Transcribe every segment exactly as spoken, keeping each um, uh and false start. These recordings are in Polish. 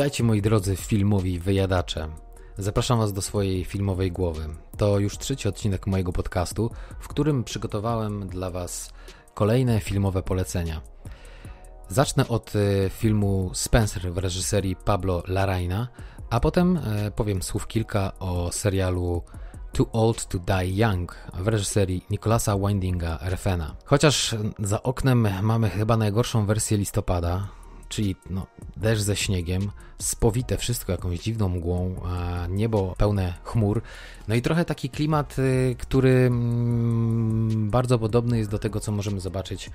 Witajcie moi drodzy filmowi wyjadacze. Zapraszam was do swojej filmowej głowy. To już trzeci odcinek mojego podcastu, w którym przygotowałem dla was kolejne filmowe polecenia. Zacznę od filmu Spencer w reżyserii Pablo Larraína, a potem powiem słów kilka o serialu Too Old to Die Young w reżyserii Nicolasa Windinga Refna. Chociaż za oknem mamy chyba najgorszą wersję listopada, czyli no, deszcz ze śniegiem, spowite wszystko jakąś dziwną mgłą, niebo pełne chmur. No i trochę taki klimat, który bardzo podobny jest do tego, co możemy zobaczyć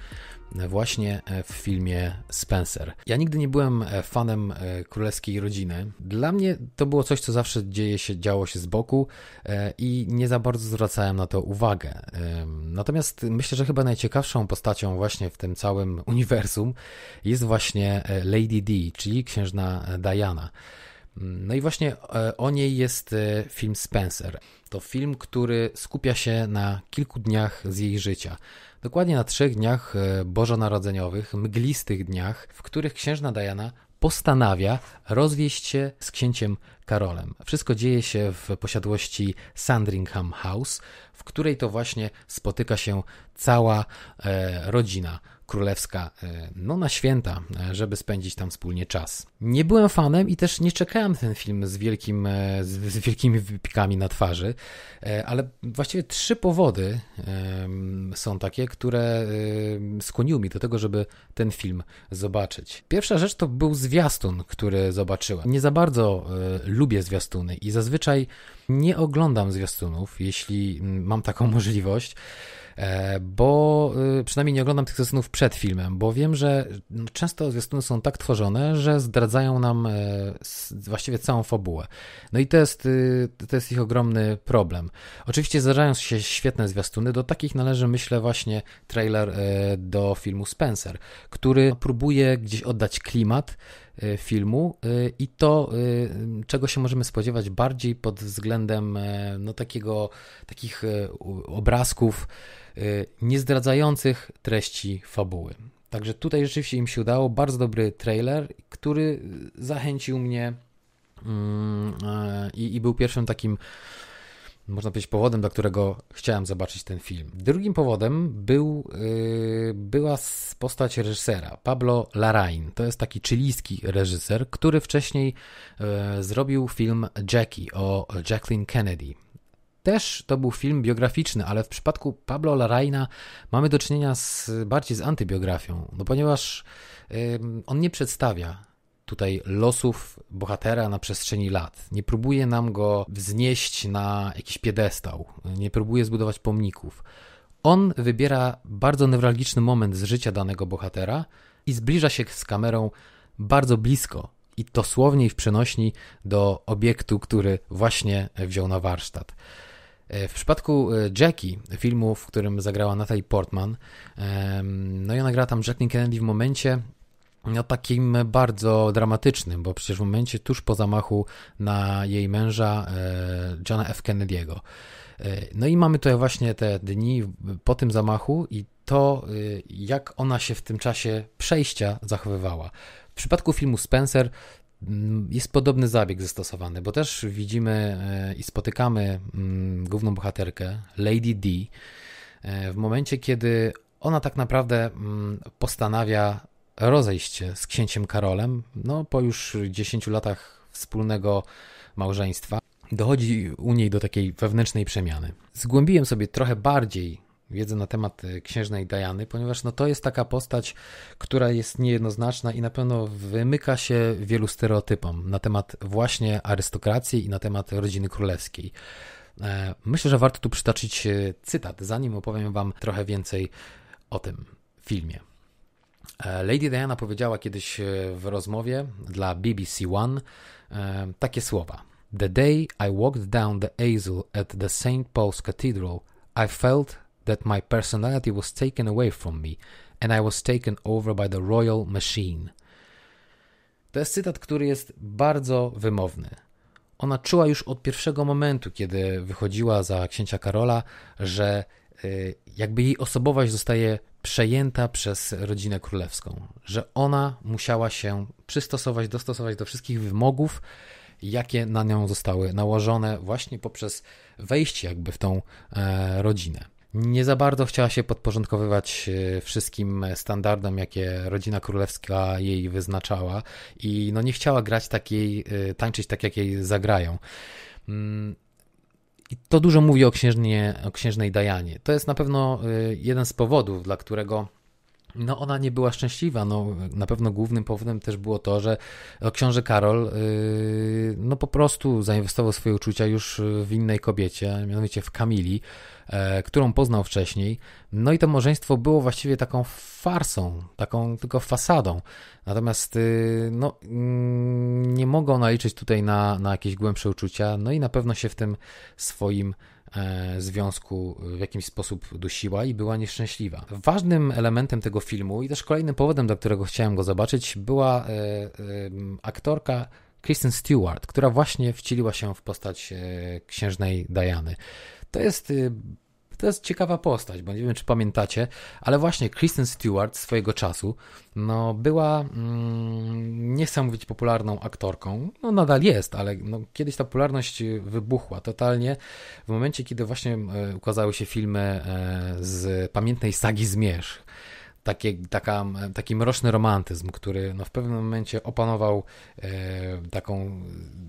właśnie w filmie Spencer. Ja nigdy nie byłem fanem królewskiej rodziny. Dla mnie to było coś, co zawsze dzieje się, działo się z boku i nie za bardzo zwracałem na to uwagę. Natomiast myślę, że chyba najciekawszą postacią właśnie w tym całym uniwersum jest właśnie Lady D, czyli księżna Diana. No i właśnie o niej jest film Spencer. To film, który skupia się na kilku dniach z jej życia. Dokładnie na trzech dniach bożonarodzeniowych, mglistych dniach, w których księżna Diana postanawia rozwieść się z księciem Karolem. Wszystko dzieje się w posiadłości Sandringham House, w której to właśnie spotyka się cała e, rodzina królewska, e, no na święta, żeby spędzić tam wspólnie czas. Nie byłem fanem i też nie czekałem na ten film z, wielkim, e, z, z wielkimi wypikami na twarzy, e, ale właściwie trzy powody e, są takie, które e, skłoniły mnie do tego, żeby ten film zobaczyć. Pierwsza rzecz to był zwiastun, który zobaczyłem. Nie za bardzo e, lubię zwiastuny i zazwyczaj nie oglądam zwiastunów, jeśli mam taką możliwość, bo przynajmniej nie oglądam tych zwiastunów przed filmem, bo wiem, że często zwiastuny są tak tworzone, że zdradzają nam właściwie całą fabułę. No i to jest, to jest ich ogromny problem. Oczywiście zdarzają się świetne zwiastuny, do takich należy, myślę, właśnie trailer do filmu Spencer, który próbuje gdzieś oddać klimat filmu i to, czego się możemy spodziewać bardziej pod względem no, takiego, takich obrazków niezdradzających treści fabuły. Także tutaj rzeczywiście im się udało. Bardzo dobry trailer, który zachęcił mnie i, i był pierwszym takim, można powiedzieć, powodem, dla którego chciałem zobaczyć ten film. Drugim powodem był, yy, była postać reżysera, Pablo Larraín. To jest taki chilijski reżyser, który wcześniej yy, zrobił film Jackie o Jacqueline Kennedy. Też to był film biograficzny, ale w przypadku Pablo Larraína mamy do czynienia z, bardziej z antybiografią, no ponieważ yy, on nie przedstawia tutaj losów bohatera na przestrzeni lat. Nie próbuje nam go wznieść na jakiś piedestał, nie próbuje zbudować pomników. On wybiera bardzo newralgiczny moment z życia danego bohatera i zbliża się z kamerą bardzo blisko i dosłownie i w przenośni do obiektu, który właśnie wziął na warsztat. W przypadku Jackie, filmu, w którym zagrała Natalie Portman, no i ona gra tam Jacqueline Kennedy w momencie no takim bardzo dramatycznym, bo przecież w momencie tuż po zamachu na jej męża e, Johna F. Kennedy'ego. E, no i mamy tutaj właśnie te dni po tym zamachu i to, e, jak ona się w tym czasie przejścia zachowywała. W przypadku filmu Spencer jest podobny zabieg zastosowany, bo też widzimy e, i spotykamy mm, główną bohaterkę, Lady D, e, w momencie, kiedy ona tak naprawdę mm, postanawia rozejść się z księciem Karolem, no po już dziesięciu latach wspólnego małżeństwa, dochodzi u niej do takiej wewnętrznej przemiany. Zgłębiłem sobie trochę bardziej wiedzę na temat księżnej Diany, ponieważ no to jest taka postać, która jest niejednoznaczna i na pewno wymyka się wielu stereotypom na temat właśnie arystokracji i na temat rodziny królewskiej. Myślę, że warto tu przytoczyć cytat, zanim opowiem wam trochę więcej o tym filmie. Lady Diana powiedziała kiedyś w rozmowie dla B B C One e, takie słowa: The day I walked down the aisle at the St Paul's Cathedral, I felt that my personality was taken away from me and I was taken over by the royal machine. To jest cytat, który jest bardzo wymowny. Ona czuła już od pierwszego momentu, kiedy wychodziła za księcia Karola, że jakby jej osobowość zostaje przejęta przez rodzinę królewską, że ona musiała się przystosować, dostosować do wszystkich wymogów, jakie na nią zostały nałożone właśnie poprzez wejście jakby w tą rodzinę. Nie za bardzo chciała się podporządkowywać wszystkim standardom, jakie rodzina królewska jej wyznaczała i no nie chciała grać takiej, tańczyć tak, jak jej zagrają. I to dużo mówi o, księżnie, o księżnej Dianie. To jest na pewno jeden z powodów, dla którego no ona nie była szczęśliwa. No, na pewno głównym powodem też było to, że książę Karol yy, no po prostu zainwestował swoje uczucia już w innej kobiecie, mianowicie w Kamili, e, którą poznał wcześniej. No i to małżeństwo było właściwie taką farsą, taką tylko fasadą. Natomiast yy, no, yy, nie mogą naliczyć tutaj na, na jakieś głębsze uczucia, no i na pewno się w tym swoim związku w jakiś sposób dusiła i była nieszczęśliwa. Ważnym elementem tego filmu i też kolejnym powodem, dla którego chciałem go zobaczyć, była e, e, aktorka Kristen Stewart, która właśnie wcieliła się w postać e, księżnej Diany. To jest, e, to jest ciekawa postać, bo nie wiem, czy pamiętacie, ale właśnie Kristen Stewart swojego czasu no, była mm, nie chcę mówić popularną aktorką, no nadal jest, ale no, kiedyś ta popularność wybuchła totalnie w momencie, kiedy właśnie e, ukazały się filmy e, z pamiętnej sagi Zmierzch. Takie, taka, taki mroczny romantyzm, który no, w pewnym momencie opanował e, taką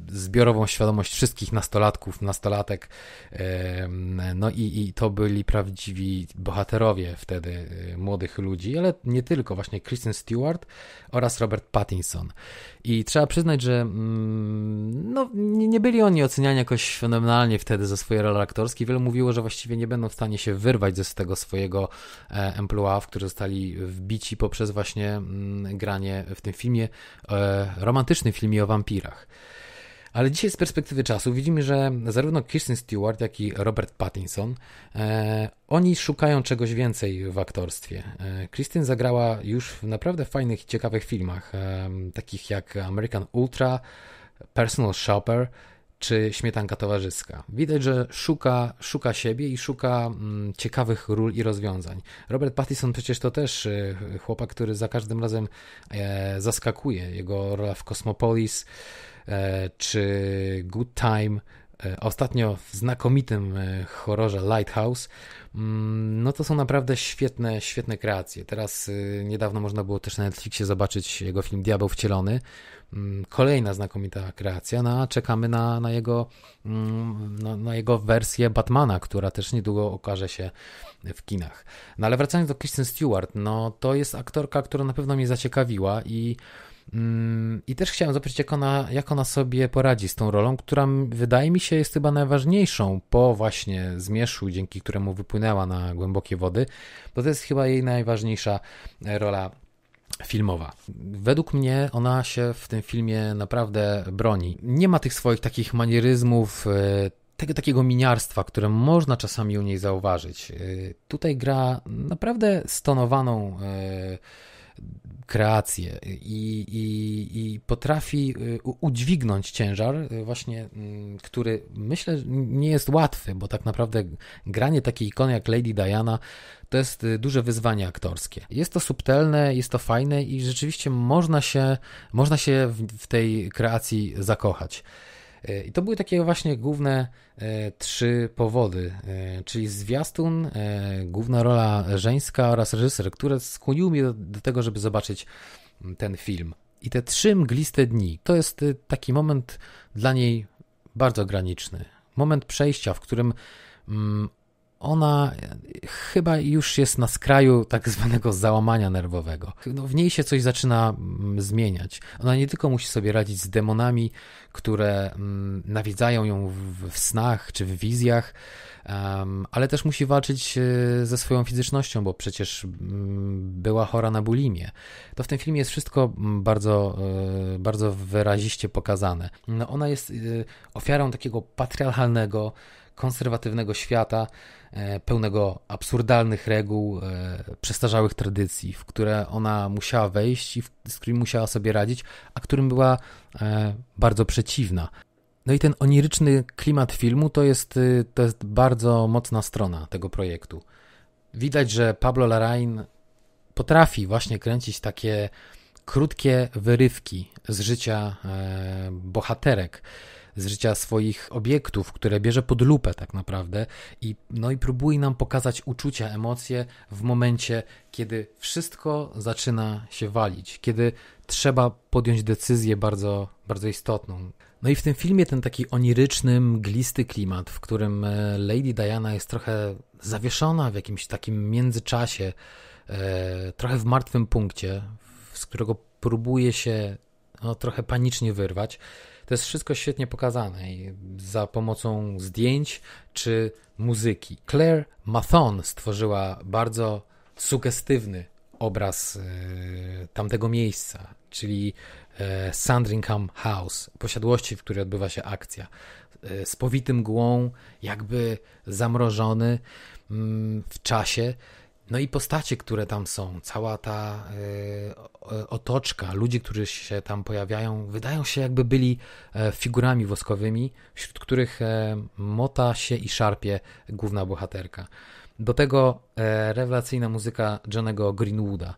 zbiorową świadomość wszystkich nastolatków, nastolatek. E, no i, i to byli prawdziwi bohaterowie wtedy e, młodych ludzi, ale nie tylko, właśnie Kristen Stewart oraz Robert Pattinson. I trzeba przyznać, że mm, no, nie, nie byli oni oceniani jakoś fenomenalnie wtedy za swoje role aktorskie. Wielu mówiło, że właściwie nie będą w stanie się wyrwać ze tego swojego e, emploi, w który zostali wbici poprzez właśnie granie w tym filmie, e, romantycznym filmie o wampirach. Ale dzisiaj z perspektywy czasu widzimy, że zarówno Kristen Stewart, jak i Robert Pattinson, e, oni szukają czegoś więcej w aktorstwie. E, Kristen zagrała już w naprawdę fajnych i ciekawych filmach, e, takich jak American Ultra, Personal Shopper czy Śmietanka Towarzyska. Widać, że szuka, szuka siebie i szuka mm, ciekawych ról i rozwiązań. Robert Pattinson przecież to też y, chłopak, który za każdym razem e, zaskakuje. Jego rola w Cosmopolis e, czy Good Time, e, ostatnio w znakomitym e, horrorze Lighthouse, mm, no to są naprawdę świetne, świetne kreacje. Teraz y, niedawno można było też na Netflixie zobaczyć jego film Diabeł wcielony. Kolejna znakomita kreacja, no a czekamy na, na, jego, na, na jego wersję Batmana, która też niedługo okaże się w kinach. No ale wracając do Kristen Stewart, no to jest aktorka, która na pewno mnie zaciekawiła i, mm, i też chciałem zobaczyć, jak ona, jak ona sobie poradzi z tą rolą, która wydaje mi się jest chyba najważniejszą po właśnie Zmierzchu, dzięki któremu wypłynęła na głębokie wody, bo to jest chyba jej najważniejsza rola filmowa. Według mnie ona się w tym filmie naprawdę broni. Nie ma tych swoich takich manieryzmów, tego takiego miniarstwa, które można czasami u niej zauważyć. Tutaj gra naprawdę stonowaną kreację i, i, i potrafi udźwignąć ciężar właśnie, który myślę nie jest łatwy, bo tak naprawdę granie takiej ikony jak Lady Diana to jest duże wyzwanie aktorskie. Jest to subtelne, jest to fajne i rzeczywiście można się, można się w, w tej kreacji zakochać. I to były takie właśnie główne e, trzy powody, e, czyli zwiastun, e, główna rola żeńska oraz reżyser, które skłoniły mnie do, do tego, żeby zobaczyć ten film. I te trzy mgliste dni, to jest e, taki moment dla niej bardzo graniczny. Moment przejścia, w którym mm, ona chyba już jest na skraju tak zwanego załamania nerwowego. No, w niej się coś zaczyna zmieniać. Ona nie tylko musi sobie radzić z demonami, które mm, nawiedzają ją w, w snach czy w wizjach, um, ale też musi walczyć ze swoją fizycznością, bo przecież mm, była chora na bulimię. To w tym filmie jest wszystko bardzo, y, bardzo wyraziście pokazane. No, ona jest y, ofiarą takiego patriarchalnego, konserwatywnego świata, e, pełnego absurdalnych reguł, e, przestarzałych tradycji, w które ona musiała wejść i w, z którymi musiała sobie radzić, a którym była e, bardzo przeciwna. No i ten oniryczny klimat filmu to jest, to jest bardzo mocna strona tego projektu. Widać, że Pablo Larraín potrafi właśnie kręcić takie krótkie wyrywki z życia bohaterek, z życia swoich obiektów, które bierze pod lupę tak naprawdę i, no i próbuje nam pokazać uczucia, emocje w momencie, kiedy wszystko zaczyna się walić, kiedy trzeba podjąć decyzję bardzo, bardzo istotną. No i w tym filmie ten taki oniryczny, mglisty klimat, w którym Lady Diana jest trochę zawieszona w jakimś takim międzyczasie, trochę w martwym punkcie, z którego próbuje się no, trochę panicznie wyrwać. To jest wszystko świetnie pokazane i za pomocą zdjęć czy muzyki. Claire Mathon stworzyła bardzo sugestywny obraz y, tamtego miejsca, czyli y, Sandringham House, posiadłości, w której odbywa się akcja. Y, z powitym mgłą, jakby zamrożony y, w czasie. No i postacie, które tam są, cała ta y, otoczka, ludzie, którzy się tam pojawiają, wydają się jakby byli e, figurami woskowymi, wśród których e, mota się i szarpie główna bohaterka. Do tego e, rewelacyjna muzyka Johnnego Greenwooda.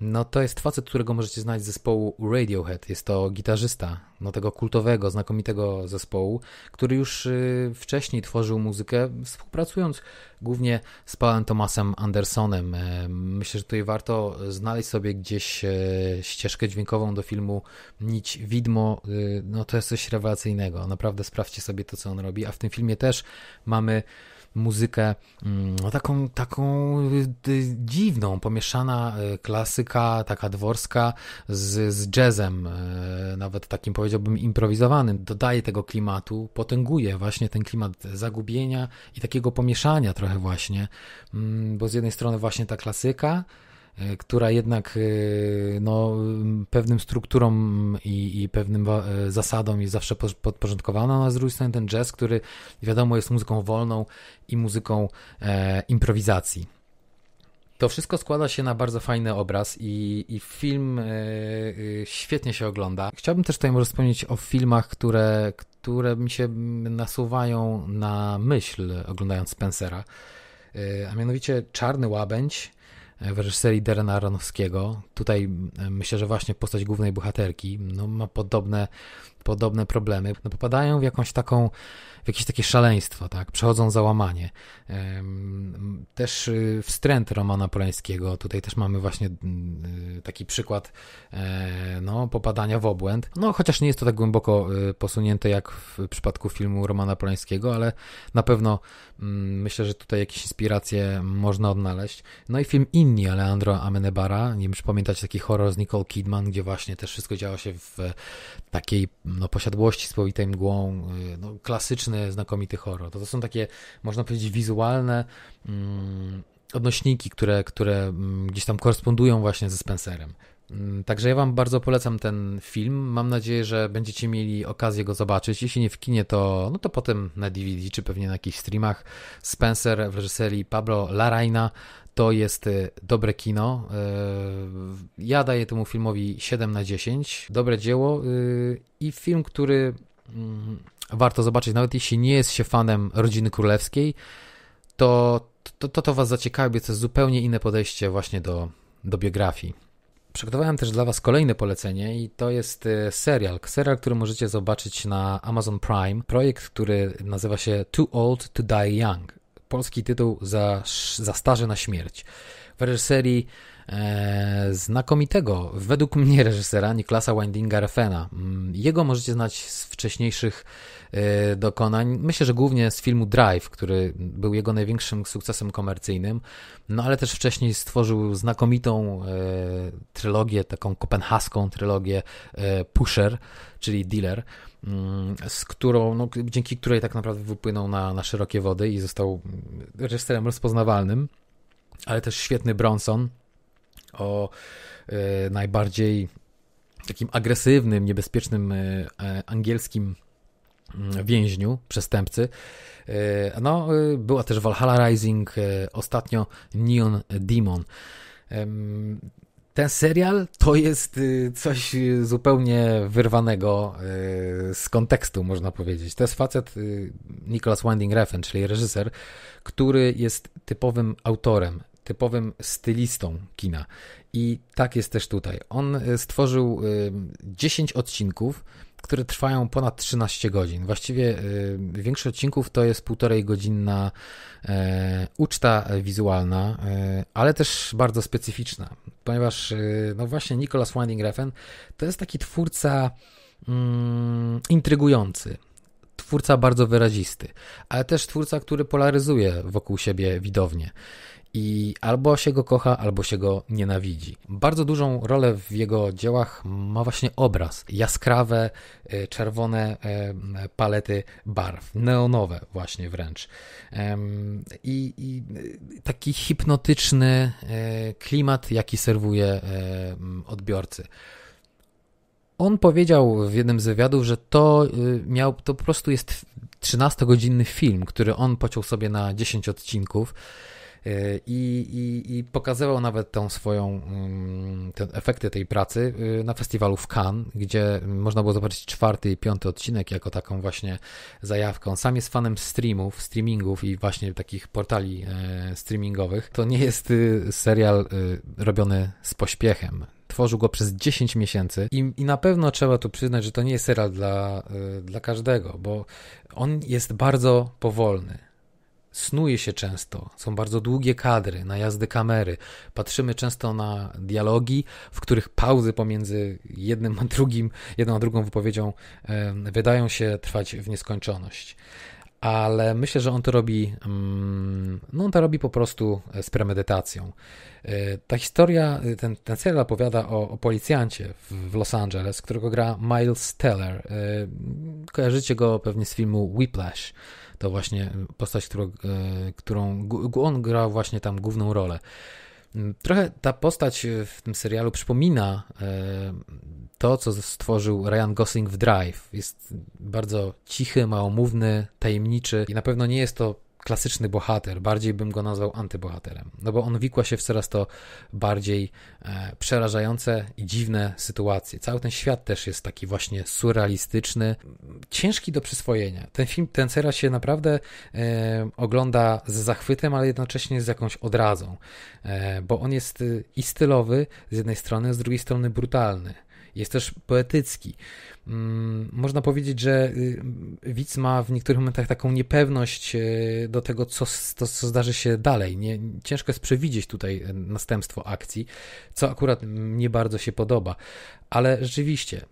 No to jest facet, którego możecie znać z zespołu Radiohead. Jest to gitarzysta no, tego kultowego, znakomitego zespołu, który już y, wcześniej tworzył muzykę, współpracując głównie z Paulem Thomasem Andersonem. Y, myślę, że tutaj warto znaleźć sobie gdzieś y, ścieżkę dźwiękową do filmu Nić Widmo. Y, no to jest coś rewelacyjnego. Naprawdę sprawdźcie sobie to, co on robi. A w tym filmie też mamy muzykę no, taką, taką dziwną, pomieszana klasyka, taka dworska z, z jazzem, nawet takim powiedziałbym improwizowanym. Dodaje tego klimatu, potęguje właśnie ten klimat zagubienia i takiego pomieszania trochę właśnie, bo z jednej strony właśnie ta klasyka, która jednak no, pewnym strukturom i, i pewnym zasadom jest zawsze podporządkowana, a z drugiej strony ten jazz, który wiadomo jest muzyką wolną i muzyką e, improwizacji. To wszystko składa się na bardzo fajny obraz i, i film y, y, świetnie się ogląda. Chciałbym też tutaj może wspomnieć o filmach, które, które mi się nasuwają na myśl oglądając Spencera, y, a mianowicie Czarny Łabędź w reżyserii Darena Aronowskiego. Tutaj myślę, że właśnie postać głównej bohaterki no, ma podobne, podobne problemy. No, popadają w jakąś taką, w jakieś takie szaleństwo, tak? Przechodzą załamanie. Też Wstręt Romana Polańskiego. Tutaj też mamy właśnie taki przykład no, popadania w obłęd. No, chociaż nie jest to tak głęboko posunięte jak w przypadku filmu Romana Polańskiego, ale na pewno myślę, że tutaj jakieś inspiracje można odnaleźć. No i film Inni Alejandro Amenebara. Nie wiem, czy pamiętacie taki horror z Nicole Kidman, gdzie właśnie też wszystko działo się w takiej no, posiadłości z powitej mgłą. No, klasyczny, znakomity horror. To, to są takie, można powiedzieć, wizualne mm, odnośniki, które, które gdzieś tam korespondują właśnie ze Spencerem. Także ja wam bardzo polecam ten film. Mam nadzieję, że będziecie mieli okazję go zobaczyć. Jeśli nie w kinie, to, no to potem na D V D, czy pewnie na jakichś streamach. Spencer w reżyserii Pablo Larraína. To jest dobre kino. Ja daję temu filmowi siedem na dziesięć. Dobre dzieło i film, który warto zobaczyć, nawet jeśli nie jest się fanem Rodziny Królewskiej, to to, to, to was zaciekawi, to jest zupełnie inne podejście właśnie do, do biografii. Przygotowałem też dla was kolejne polecenie i to jest serial, serial, który możecie zobaczyć na Amazon Prime. Projekt, który nazywa się Too Old to Die Young. Polski tytuł za, za starzy na śmierć. W reżyserii e, znakomitego, według mnie reżysera, Nicolasa Windinga Refna. Jego możecie znać z wcześniejszych e, dokonań. Myślę, że głównie z filmu Drive, który był jego największym sukcesem komercyjnym, no ale też wcześniej stworzył znakomitą e, trylogię, taką kopenhaską trylogię e, Pusher, czyli Dealer, z którą, no, dzięki której tak naprawdę wypłynął na, na szerokie wody i został reżyserem rozpoznawalnym, ale też świetny Bronson o y, najbardziej takim agresywnym, niebezpiecznym y, y, angielskim więźniu, przestępcy. Y, no, y, była też Valhalla Rising, y, ostatnio Neon Demon. Y, Ten serial to jest coś zupełnie wyrwanego z kontekstu, można powiedzieć. To jest facet, Nicolas Winding Refn, czyli reżyser, który jest typowym autorem, typowym stylistą kina. I tak jest też tutaj. On stworzył dziesięć odcinków, które trwają ponad trzynaście godzin. Właściwie y, większość odcinków to jest półtorej godzinna y, uczta wizualna, y, ale też bardzo specyficzna, ponieważ y, no właśnie Nicolas Winding Refn to jest taki twórca y, intrygujący, twórca bardzo wyrazisty, ale też twórca, który polaryzuje wokół siebie widownię. I albo się go kocha, albo się go nienawidzi. Bardzo dużą rolę w jego dziełach ma właśnie obraz. Jaskrawe, czerwone palety barw. Neonowe właśnie wręcz. I, i taki hipnotyczny klimat, jaki serwuje odbiorcy. On powiedział w jednym z wywiadów, że to miał, to po prostu jest trzynastogodzinny film, który on pociął sobie na dziesięć odcinków. I, i, i pokazywał nawet tą swoją, te efekty tej pracy na festiwalu w Cannes, gdzie można było zobaczyć czwarty i piąty odcinek jako taką właśnie zajawkę. On sam jest fanem streamów, streamingów i właśnie takich portali streamingowych. To nie jest serial robiony z pośpiechem. Tworzył go przez dziesięć miesięcy i, i na pewno trzeba tu przyznać, że to nie jest serial dla, dla każdego, bo on jest bardzo powolny. Snuje się często, są bardzo długie kadry, najazdy kamery, patrzymy często na dialogi, w których pauzy pomiędzy jednym a drugim, jedną a drugą wypowiedzią y, wydają się trwać w nieskończoność. Ale myślę, że on to robi, mm, no on to robi po prostu z premedytacją. Y, ta historia, ten, ten serial opowiada o, o policjancie w, w Los Angeles, którego gra Miles Teller. Y, kojarzycie go pewnie z filmu Whiplash. To właśnie postać, którą, którą on grał właśnie tam główną rolę. Trochę ta postać w tym serialu przypomina to, co stworzył Ryan Gosling w Drive. Jest bardzo cichy, małomówny, tajemniczy i na pewno nie jest to klasyczny bohater. Bardziej bym go nazwał antybohaterem, no bo on wikła się w coraz to bardziej przerażające i dziwne sytuacje. Cały ten świat też jest taki właśnie surrealistyczny, ciężki do przyswojenia. Ten film, ten serial się naprawdę e, ogląda z zachwytem, ale jednocześnie z jakąś odrazą, e, bo on jest i stylowy z jednej strony, z drugiej strony brutalny. Jest też poetycki. Można powiedzieć, że widz ma w niektórych momentach taką niepewność do tego, co, co, co zdarzy się dalej. Nie, ciężko jest przewidzieć tutaj następstwo akcji, co akurat mnie bardzo się podoba. Ale rzeczywiście,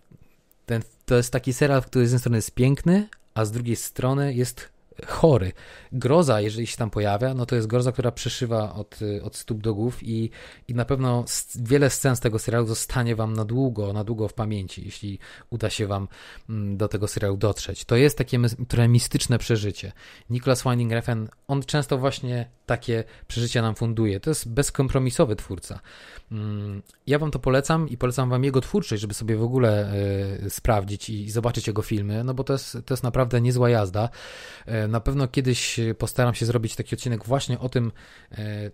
ten, to jest taki serial, który z jednej strony jest piękny, a z drugiej strony jest chory. Groza, jeżeli się tam pojawia, no to jest groza, która przeszywa od, od stóp do głów i, i na pewno wiele scen z tego serialu zostanie wam na długo, na długo w pamięci, jeśli uda się wam do tego serialu dotrzeć. To jest takie trochę mistyczne przeżycie. Nicolas Winding Refn, on często właśnie takie przeżycia nam funduje. To jest bezkompromisowy twórca. Ja wam to polecam i polecam wam jego twórczość, żeby sobie w ogóle y, sprawdzić i, i zobaczyć jego filmy, no bo to jest, to jest naprawdę niezła jazda. Na pewno kiedyś postaram się zrobić taki odcinek właśnie o tym,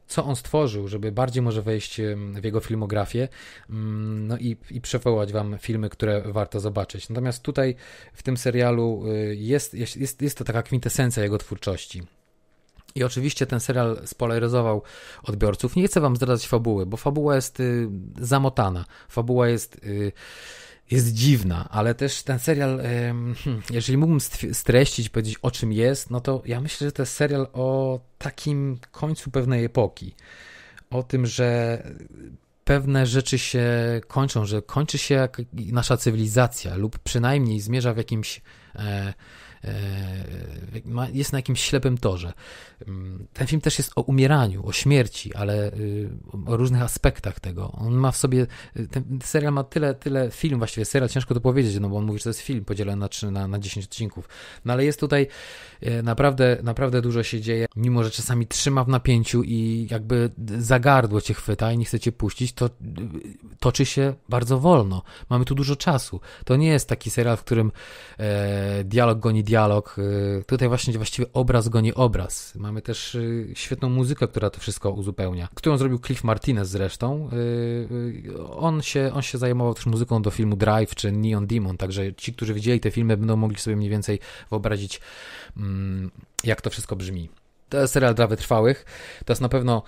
co on stworzył, żeby bardziej może wejść w jego filmografię, no i, i przywołać wam filmy, które warto zobaczyć. Natomiast tutaj w tym serialu jest, jest, jest to taka kwintesencja jego twórczości. I oczywiście ten serial spolaryzował odbiorców. Nie chcę wam zdradzać fabuły, bo fabuła jest zamotana. Fabuła jest... jest dziwna, ale też ten serial, jeżeli mógłbym streścić, powiedzieć o czym jest, no to ja myślę, że to jest serial o takim końcu pewnej epoki. O tym, że pewne rzeczy się kończą, że kończy się nasza cywilizacja lub przynajmniej zmierza w jakimś... jest na jakimś ślepym torze. Ten film też jest o umieraniu, o śmierci, ale o różnych aspektach tego. On ma w sobie, ten serial ma tyle, tyle film właściwie, serial ciężko to powiedzieć, no bo on mówi, że to jest film podzielony na, trzy, na, na dziesięć odcinków. No ale jest tutaj naprawdę, naprawdę dużo się dzieje, mimo że czasami trzyma w napięciu i jakby za gardło cię chwyta i nie chce cię puścić, to toczy się bardzo wolno. Mamy tu dużo czasu. To nie jest taki serial, w którym e, dialog goni dialog. Tutaj właśnie właściwie obraz goni obraz. Mamy też świetną muzykę, która to wszystko uzupełnia, którą zrobił Cliff Martinez zresztą. On się, on się zajmował też muzyką do filmu Drive czy Neon Demon, także ci, którzy widzieli te filmy, będą mogli sobie mniej więcej wyobrazić, jak to wszystko brzmi. To jest serial dla wytrwałych. To jest na pewno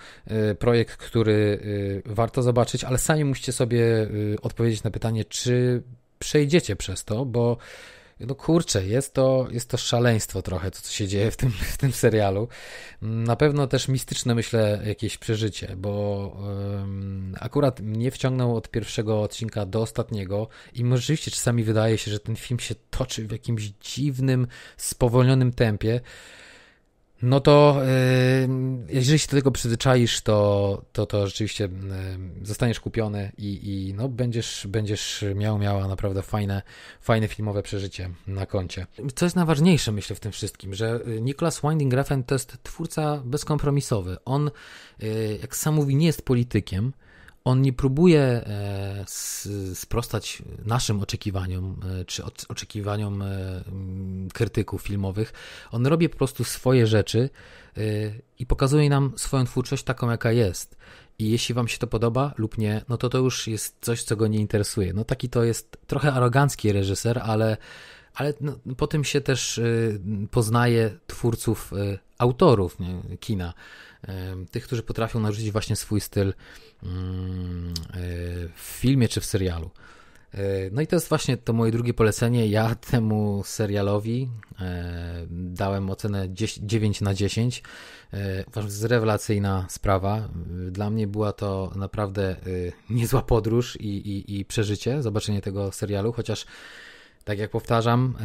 projekt, który warto zobaczyć, ale sami musicie sobie odpowiedzieć na pytanie, czy przejdziecie przez to, bo no kurczę, jest to, jest to szaleństwo trochę, to co się dzieje w tym, w tym serialu. Na pewno też mistyczne, myślę, jakieś przeżycie, bo um, akurat mnie wciągnął od pierwszego odcinka do ostatniego i rzeczywiście czasami wydaje się, że ten film się toczy w jakimś dziwnym, spowolnionym tempie. No to yy, jeżeli się do tego przyzwyczaisz, to, to, to rzeczywiście yy, zostaniesz kupiony i, i no, będziesz, będziesz miał, miała naprawdę fajne, fajne filmowe przeżycie na koncie. Co jest najważniejsze, myślę, w tym wszystkim, że Nicolas Winding Refn to jest twórca bezkompromisowy. On, yy, jak sam mówi, nie jest politykiem. On nie próbuje sprostać naszym oczekiwaniom czy oczekiwaniom krytyków filmowych. On robi po prostu swoje rzeczy i pokazuje nam swoją twórczość taką, jaka jest. I jeśli wam się to podoba lub nie, no to to już jest coś, co go nie interesuje. No taki to jest trochę arogancki reżyser, ale, ale no, po tym się też poznaje twórców, autorów nie, kina. Tych, którzy potrafią narzucić właśnie swój styl w filmie czy w serialu. No i to jest właśnie to moje drugie polecenie. Ja temu serialowi dałem ocenę dziewięć na dziesięć. Uważam, to jest rewelacyjna sprawa. Dla mnie była to naprawdę niezła podróż i, i, i przeżycie, zobaczenie tego serialu, chociaż tak jak powtarzam,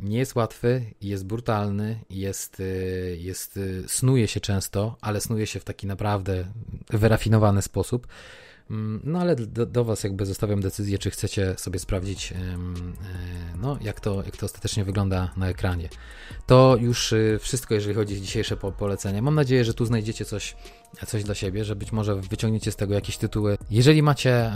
nie jest łatwy, jest brutalny, jest, jest, snuje się często, ale snuje się w taki naprawdę wyrafinowany sposób. No ale do, do was jakby zostawiam decyzję, czy chcecie sobie sprawdzić, no, jak to, jak to ostatecznie wygląda na ekranie. To już wszystko, jeżeli chodzi o dzisiejsze polecenia. Mam nadzieję, że tu znajdziecie coś, coś dla siebie, że być może wyciągniecie z tego jakieś tytuły. Jeżeli macie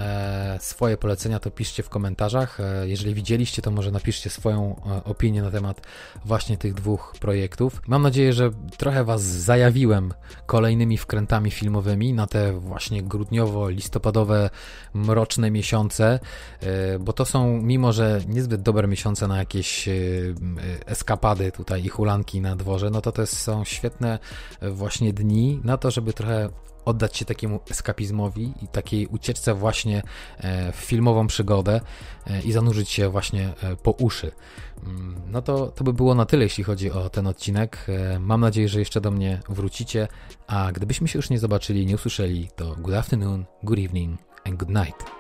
swoje polecenia, to piszcie w komentarzach. Jeżeli widzieliście, to może napiszcie swoją opinię na temat właśnie tych dwóch projektów. Mam nadzieję, że trochę was zajawiłem kolejnymi wkrętami filmowymi na te właśnie grudniowo-listopadowe mroczne miesiące, bo to są, mimo że niezbyt dobre miesiące na jakieś eskapady tutaj i hulanki na dworze, no to to są świetne właśnie dni na to, żeby trochę oddać się takiemu eskapizmowi i takiej ucieczce właśnie w filmową przygodę i zanurzyć się właśnie po uszy. No to, to by było na tyle, jeśli chodzi o ten odcinek. Mam nadzieję, że jeszcze do mnie wrócicie, a gdybyśmy się już nie zobaczyli, nie usłyszeli, to good afternoon, good evening and good night.